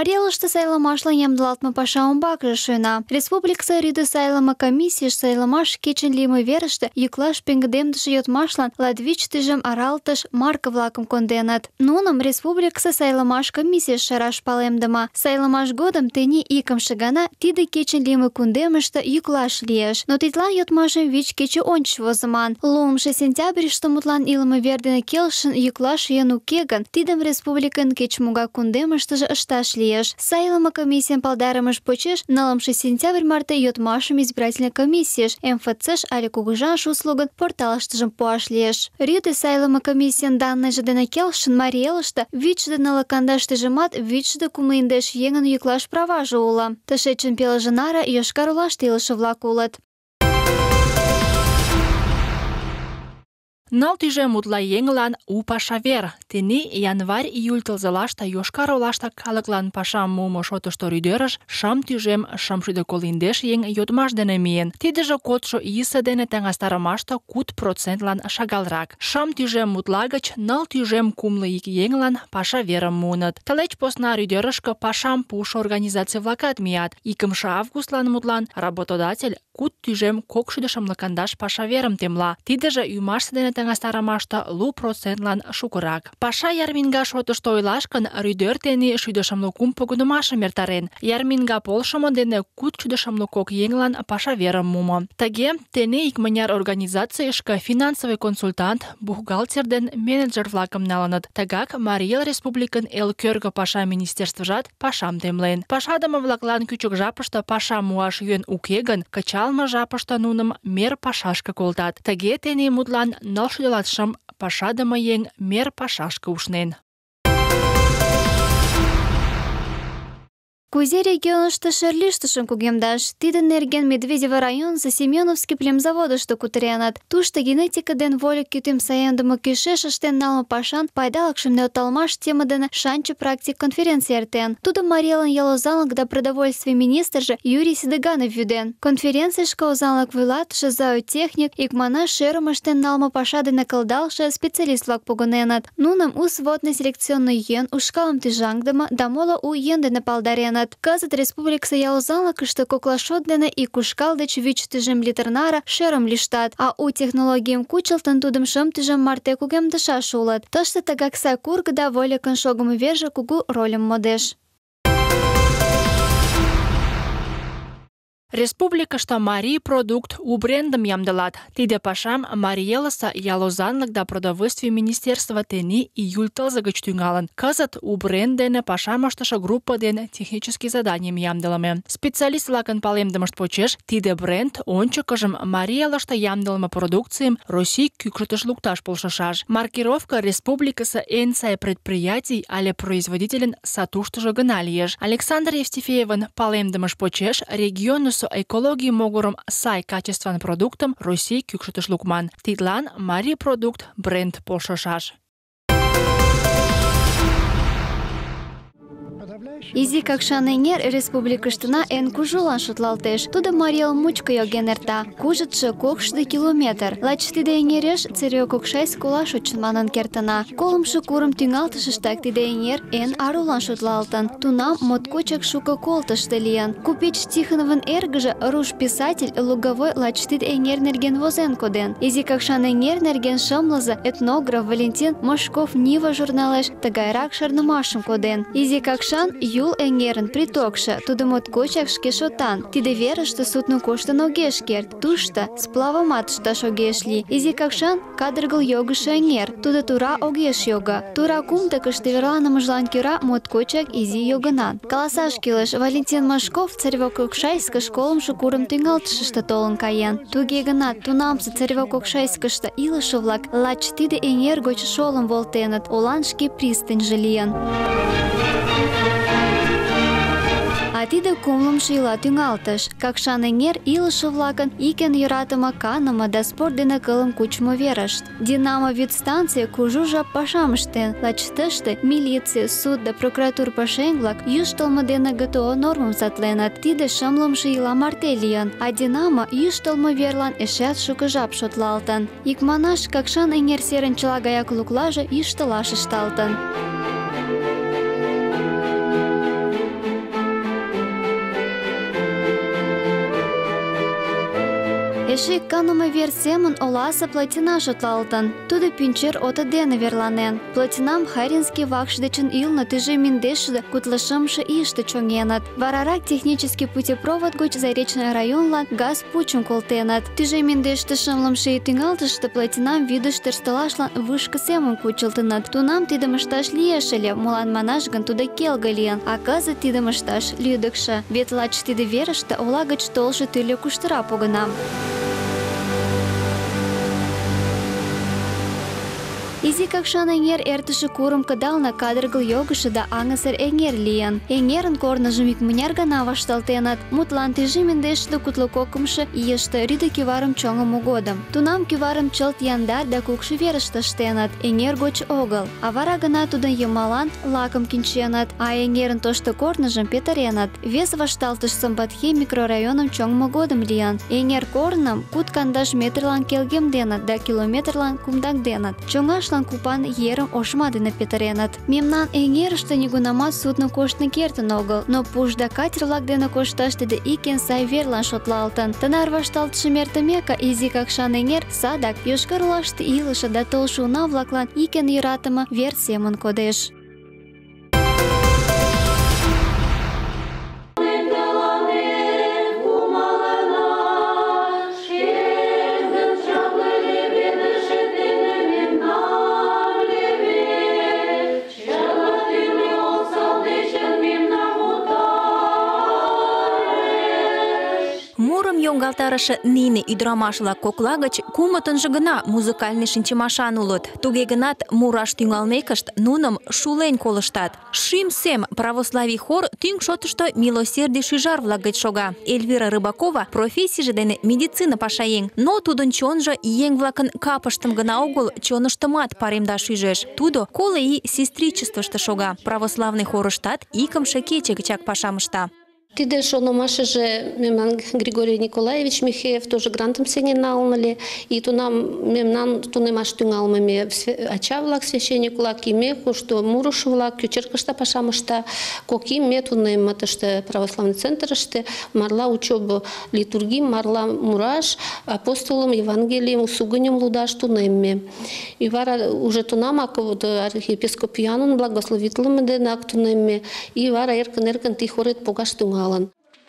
Mariela saylamasla yamdalatma paşa umbakırışına. Respubliksa rüdü saylama komisiyş saylamaş keçinlimi verişte yuklaş pengdemdişi yotmaşlan ladviçtijim araltış marka-vlakım kondenat. Nunım Respubliksa saylamas komisiyş şaraş palemdima. Saylamas godam teni ikımşı gana tide keçinlimi kundemishte yuklaş liyeş. No titlan yotmaşın viç keçi onçiş o zaman. Lumşı sentyabrishte mutlan ilimi verdine kelşin yuklaş yenukegin tidem Respublikın keçmuga kundemishte ıştaş liyeş. Saylama komisiyem paldarımış poçiş nalımşı sentyabr-marta yotmaşım избирательной комиссиеш МФЦ-ш али кугыжанш услугын порталыштыжым пуаш лиеш. Рюде сайлыма комиссиен данныжы дене келшын Мариелышты вичшыды нылыкандаштыжымат вичшыды кумлиндеш еҥын йӱклаш праважы уло. Тышечын пелыже наре Йошкар-Олаште илыше-влак улыт. Нал тиже мутла еҥлан у паша вер. Тений январь-июль тылзылашта Йошкар-Олашта калыклан пашам муымо шотышто рӱдӧрыш 650 еҥ йодмаш дене миен. Тидыже кодшо ийысе дене таҥастарымаште 5% шагалрак. 650 гыч 451 еҥлан паша верым муыныт. Тылеч посна рӱдӧрышкӧ пашам пуышо организаций-влакат мият. 1 августлан мутлан работодатель 650 паша верым темла. Тидыже ӱмашсе дене таҥастарымаште 5% шукырак. Паша ярминга шотышто ойлашкын рӱдӧр тений 105 погынымашым эртарен. Ярминга полшымо дене 402 еҥлан паша верым мумо. Тыге тений икмыняр организацийышке финансовый консультант, бухгалтер ден менеджер-влакым налыныт. Тыгак Марий Эл Республикын эл кӧргӧ паша министерствыжат пашам темлен. Пашадыме-влаклан кӱчык жапыште паша муаш йӧн уке гын, кычалме жапыште нуным мер пашашке колтат. Тыге тений мутлан 405 пашадыме еҥ мер пашашке ушнен. Кузе регионышты шерлиштышым кугемдаш, тидын нерген Медведево районысо Семёновский племзаводышто кутыренат. Тушто генетика ден вольык кӱтӱм саемдыме кӱшеш ыштен налме пашан пайдалыкшым нӧлталмаш теме дене Шанче практик конференций эртен. Тудым Марий Элын ял озанлык да продовольствий министрже Юрий Седыганов вӱден. Конференцийышке озанлык вуйлатыше, зоотехник, икманаш шӧрым ыштен налме паша дене кылдалше специалист-влак погыненыт. Нуным у сводно-селекционный йӧн, ушкалым тӱжаҥдыме да моло у йӧн дене палдареныт. Кызыт республикысе ял озанлыкыште коклашот дене ик ушкал деч 5 тӱжем литр наре шӧрым лӱштат, а у технологийым кучылтын тудым 5 тӱжем марте кугемдышаш улыт. Тыште тыгак сай курго да вольыкын шогымо верже кугу рольым модеш. Республикыште Марий продукт у брендым ямдылат. Тиде пашам Марий Элысе ял озанлык да продовольствий министерство тений июль тылзе гыч тӱҥалын. Кызыт у бренд дене пашам ыштыше группо дене технический заданийым ямдылыме. Специалист-влакын палемдымышт почеш тиде бренд ончыкыжым Марий Элыште ямдылыме продукцийым Россий кӱкшытыш лукташ полшышаш. Маркировка республикысе эн сай предприятий але производительын сатуштыжо гына лиеш. Александр Евстифеевын палемдымыш почеш регионыш экологий могырым сай качестван продуктым Россий кӱкшытыш лукман. Тидлан Марий продукт бренд полшышаш. Изи Какшан эҥер республикыштына эн кужулан шотлалтеш. Тудо Марий Эл мучко йоген эрта. Кужытшо 60 километр. Лач тиде эҥереш Церёкокшайск олаш учын манын кертына. 3-шо курым тӱҥалтышыштак тиде эҥер эн арулан шотлалтын. Тунам моткочак шуко колтышто лийын. Купеч Тихоновын эргыже, руш писатель Луговой лач тиде эҥер нерген возен коден. Изи Какшан эҥер нерген шымлызе этнограф Валентин Мошков Нива журналеш тыгайрак шарнымашым коден. Изи Какшан Юл эҥерын притокшо, тудо моткочак шке шотан. Тиде верыште судно коштын огеш керт, тушто сплавымат ышташ огеш лий. Изи Какшан кадыргыл йогышо эҥер, тудо тура огеш йога. Тура кумдыкыште верланымыжлан кӧра моткочак изи йогынан. Каласаш кӱлеш, Валентин Машков Церёкокшайск школымшо курым тӱҥалтышыште толын каен. Туге гынат тунамсе Церёкокшайскыште илыше-влак лач тиде эҥер гоч шолым волтеныт, олан шке пристаньже лийын. А тиде 5-шо ийла тӱҥалтыш. Какшан эҥер илыше-влакын икен йӧратыме, каныме да спорт дене кылым кучымо верышт. Динамо вӱд станций кужу жап пашам ыштен. Лач тыште милиций, суд да прокуратур пашеҥ-влак йӱштылмӧ дене ГТО нормым сатленат. Тиде 6-шо ийла марте лийын, а Динамо йӱштылмӧ верлан эшеат шуко жап шотлалтын. Икманаш, Какшан эҥер серын чыла гаяк луклаже йӱштылаш ышталтын. Tashi kanë më vjerë semën olasa platinashë t'laltën, të dhe pinqer o të dene verlanen. Platinam hajrinski vakshë dhe qën ilë në të zhemin deshë dhe kutë lëshëmshë ishtë qëngenët. Vararak технически путепровод гуч заречный район лан газ пучен колтенат. Të zhemin deshë të shëmlëmshë i t'ingaltështë të platinam vidështë tërstalashlan vëshkë semën kuqiltënët. Tunam t'i dhe mështash lieshele, mulan manashgën t'u dhe kelgëlien, a kazë t'i dhe mështash lidëkshe. Vet laqë t'i dhe verështë, olagë që tolshë t'i le kushtëra pogënam. Izi kakshana njer ertëshi kurum këdal në kadrgël jogëshi da angësër e njer lijen. E njerën korë në zhëmik mënjerga na vashtaltenat, mutlan të zhimin dhe ishtë dhe kutlokokëmshë i është rritë kivarëm qongëm u godëm. Tunam kivarëm qëlt jandar da kukëshi vjerësh të shtenat, e njer goqë ogël. A vara gëna të dën jëmalan, lakëm kinqenat, a e njerën të është të korë në zhëm pjetarenat. Ves vashtaltësh sëmbathe mikrorajonëm qongëm u godëm lijen. E njer korënëm kut kandash metrlan kelgem denat da kilometrlan kumdak denat. Qongash kupan jerëm oshmadi në pjetarenat. Mjemnan e njerësh të një gunamat sut në kosht në kjertë në ogël, në push da katër lak dhe në koshtasht edhe ikin saj verlan shotlaltën. Të narvashtalt shëmer të meka izi kakshan e njerë, sadak joshkarlasht ilësha da tolshu na vlaklan ikin i ratëma verë semën kodesh. Galtarëshë nini i dramashla koklagëq, kumëtën zhëgëna muzikalni shinqimashanulët, tuge gënat murash t'yngalmekësht nunëm shulen kolështat. Shim sem pravoslavi hor t'yng shotështë miloserdi shizhar vlagëq shoga. Elvira Rybakova profesi zhëdene medicina pashajeng, no tudën qonëzhë jeng vlakën kapështëm gëna ogull qonështë mat parimda shizhesh. Tudo kolë i sistriqëstështë shoga. Pravoslavni horështat ikëm shëkeqe gëqak pashamështa. Тиде шономаше же мемнан Григорий Николаевич Михеев тоже грантом сене наумали, и то нам мемнан то не маш тунгалмами ачавлак священник лаки меху что муруш влак кучерка что пашама что коки метуны мата что православный центр что марла учебу литургии марла мураш апостолом Евангелием усугнем лудаш тунеми и вара уже то нам акого архиепископианун благословителем де нактунеми и вара еркан тихорет погаш тунгалмами.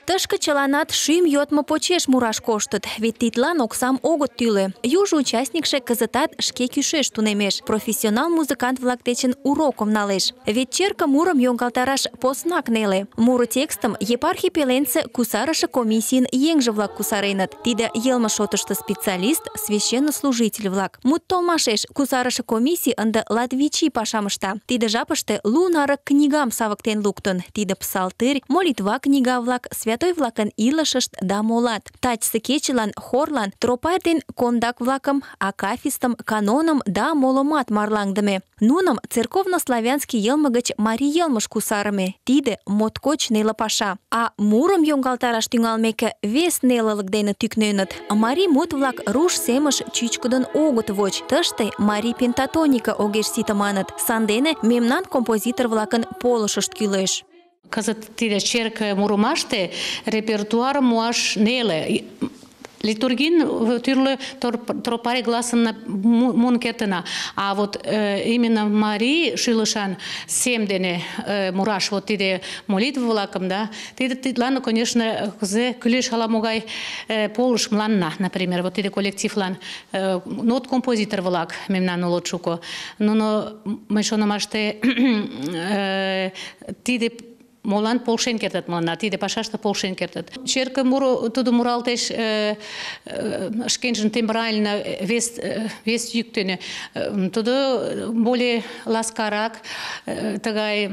Тышкы чыланат шӱм йодмо почеш мураш коштыт, вет тидлан оксам огыт тӱлӧ. Южо участникше кызытат шке кӱшеш тунемеш, профессионал музыкант-влак дечын урокым налеш. Вет черке мурым йоҥгалтараш поснак неле. Муро текстым епархий пеленсе кусарыше комиссийын еҥже-влак кусареныт. Тиде йылме шотышто специалист, священнослужитель-влак. Мут толмашеш кусарыше комиссий ынде латвичи пашам ышта. Тиде жапыште лу нарык книгам савыктен луктын. Тиде псалтырь, молитва книга-влак, Святой влакын илышышт да молат. Тачсе кечылан, хорлан, тропай ден кондак влакым, акафистым, каноным да молымат марлаҥдыме. Нуным церковно-славянский йылме гыч марий йылмыш кусарыме. Тиде моткоч неле паша. А мурым йоҥгалтараш тӱҥалмеке, вес нелылык дене тӱкненыт. Марий мут-влак руш семыш чӱчкыдын огыт воч. Тыште марий пентатоника огеш сите маныт. Сандене мемнан композитор-влакын полышышт кӱлеш. Kazët tida qerkë murumashte, repertuarë muash nele. Liturgin tyrlë tropare glasën mund ketëna. A vot imena Mari shilëshan semdene murash, vot tida molitvë vlakëm, da, tida lanë, koneshnë, këzë këlish halamugaj polësh mlanëna, naprimer, vot tida kolektiv lanë, not kompozitor vlak, memna në lotëshuko. Në më shonë mashte tida Молан полшен кертат мыланна, тиде пашаште полшен кертат. Черке муро тудо муралтеш шкенжын тембрально вес йӱк дене, тудо более ласкарак, тыгай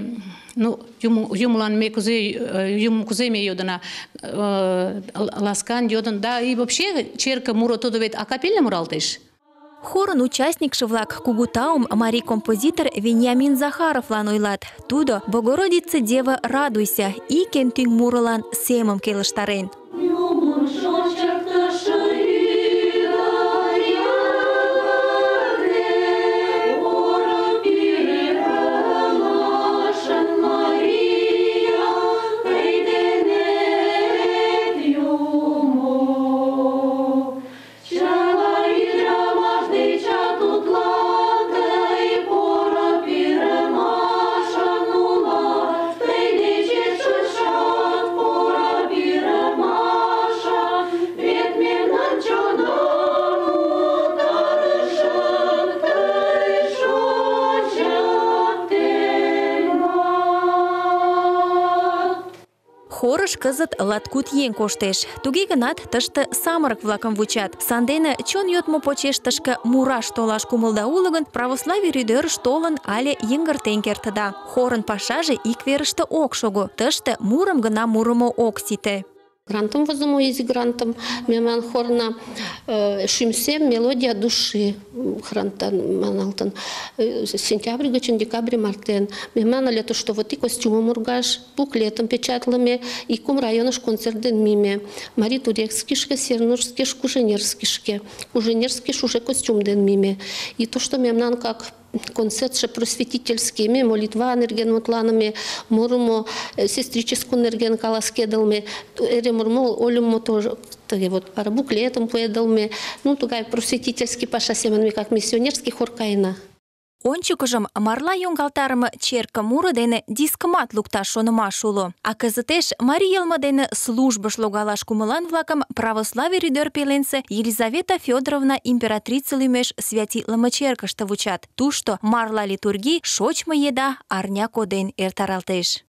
юмылан ме кузе ме йодына, ласкан йодын, да и вообще черке муро тудо вет акапельне муралтеш. Хорын участникше-влак кугу таум марий композитор Вениамин Захаровлан ойлат. Тудо «Богородица Дева радуйся» икен тӱҥ мурылан семым келыштарен. Хорыш кызыт латкуд еҥ коштеш. Туге гынат тыште самырык-влакым вучат. Сандене чон йодмо почеш тышке мураш толаш кумылда уло гын, православий рӱдӧрыш толын але йыҥгыртен кертыда. Хорын пашаже ик верыште ок шого. Тыште мурым гына мурымо ок сите. Грантом возымо изи грантом, меман хорна шимсе мелодия души хрантан маналтан сентябрь гочин декабрь мартен мемана лето что вот и костюмом мургаш пук летом печатлами и кум районыш концерт ден миме мари турекскишке сернурскиш куженерскишке куженерскиш уже костюм ден миме и то что мемнан как концерт же просветительскими, молитва энерген мотланами, мурмо сестрическую энерген каласкедалми, ремурмол олюмо тоже. Вот пара буклетом поедалми, ну такая просветительский паша семенами, как миссионерский хор Каина. Ончыкыжым марла йоҥгалтарыме черке муро дене дискымат лукташ шонымаш уло. А кызытеш марий йылме дене службыш логалаш кумылан-влакым православий рӱдӧр пеленсе Елизавета Фёдоровна императрица лӱмеш святитлыме черкыште вучат. Тушто марла литургий шочмо еда арня коден эртаралтеш.